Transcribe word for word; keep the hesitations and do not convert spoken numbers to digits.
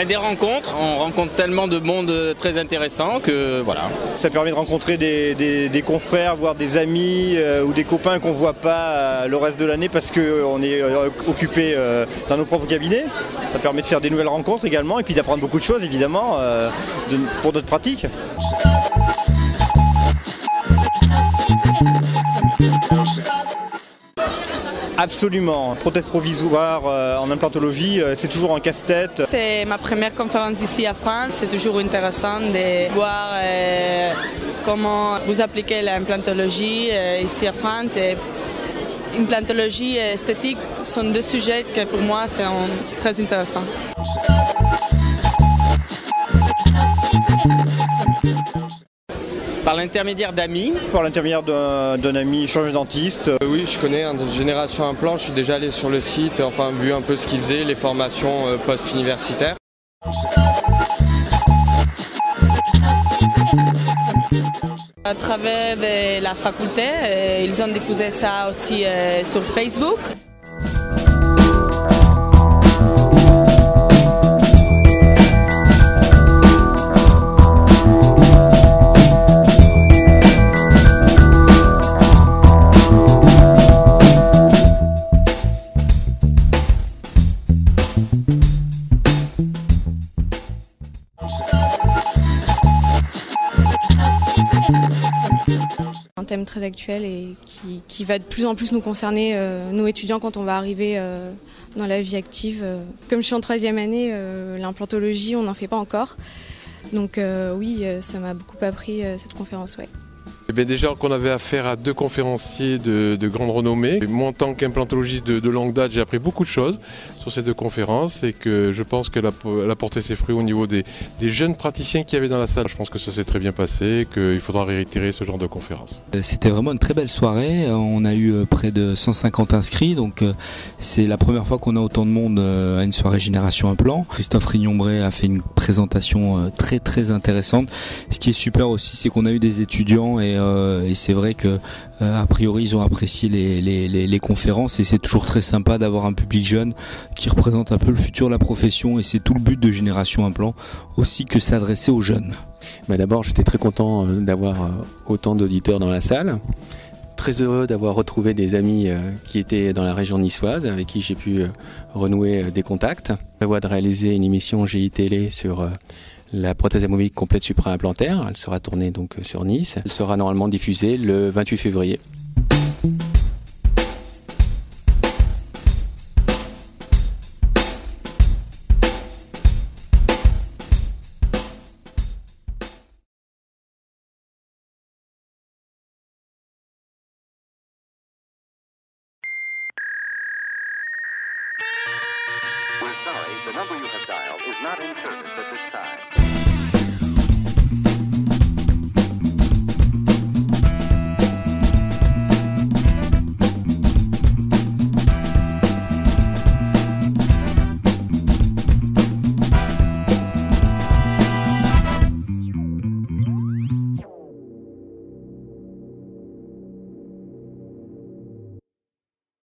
Ben, des rencontres, on rencontre tellement de monde très intéressant que voilà. Ça permet de rencontrer des, des, des confrères, voire des amis euh, ou des copains qu'on ne voit pas euh, le reste de l'année parce qu'on est euh, occupé euh, dans nos propres cabinets. Ça permet de faire des nouvelles rencontres également et puis d'apprendre beaucoup de choses évidemment euh, de, pour notre pratique. Absolument, prothèse provisoire euh, en implantologie, euh, c'est toujours un casse-tête. C'est ma première conférence ici à France, c'est toujours intéressant de voir euh, comment vous appliquez l'implantologie euh, ici à France. Et implantologie et esthétique sont deux sujets qui pour moi sont très intéressants. Par l'intermédiaire d'amis. Par l'intermédiaire d'un ami change dentiste. Euh, oui, je connais hein, Génération Implant, je suis déjà allé sur le site, enfin vu un peu ce qu'ils faisaient, les formations euh, post-universitaires. À travers de la faculté, euh, ils ont diffusé ça aussi euh, sur Facebook. Un thème très actuel et qui, qui va de plus en plus nous concerner, euh, nous étudiants, quand on va arriver euh, dans la vie active. Comme je suis en troisième année, euh, l'implantologie, on n'en fait pas encore. Donc euh, oui, ça m'a beaucoup appris euh, cette conférence. Ouais. Eh bien, déjà qu'on avait affaire à deux conférenciers de, de grande renommée. Moi, en tant qu'implantologiste de, de longue date, j'ai appris beaucoup de choses sur ces deux conférences et que je pense qu'elle a, a porté ses fruits au niveau des, des jeunes praticiens qu'il y avait dans la salle. Je pense que ça s'est très bien passé, qu'il faudra réitérer ce genre de conférences. C'était vraiment une très belle soirée. On a eu près de cent cinquante inscrits, donc c'est la première fois qu'on a autant de monde à une soirée Génération Implant. Christophe Rignon-Bray a fait une présentation très très intéressante. Ce qui est super aussi, c'est qu'on a eu des étudiants et et c'est vrai que a priori ils ont apprécié les, les, les, les conférences et c'est toujours très sympa d'avoir un public jeune qui représente un peu le futur de la profession et c'est tout le but de Génération Implant aussi que s'adresser aux jeunes. Bah d'abord j'étais très content d'avoir autant d'auditeurs dans la salle, très heureux d'avoir retrouvé des amis qui étaient dans la région niçoise avec qui j'ai pu renouer des contacts. Je prévois de réaliser une émission G I Télé sur la prothèse amovible complète supra-implantaire, elle sera tournée donc sur Nice. Elle sera normalement diffusée le vingt-huit février. The number you have dialed is not in service at this time.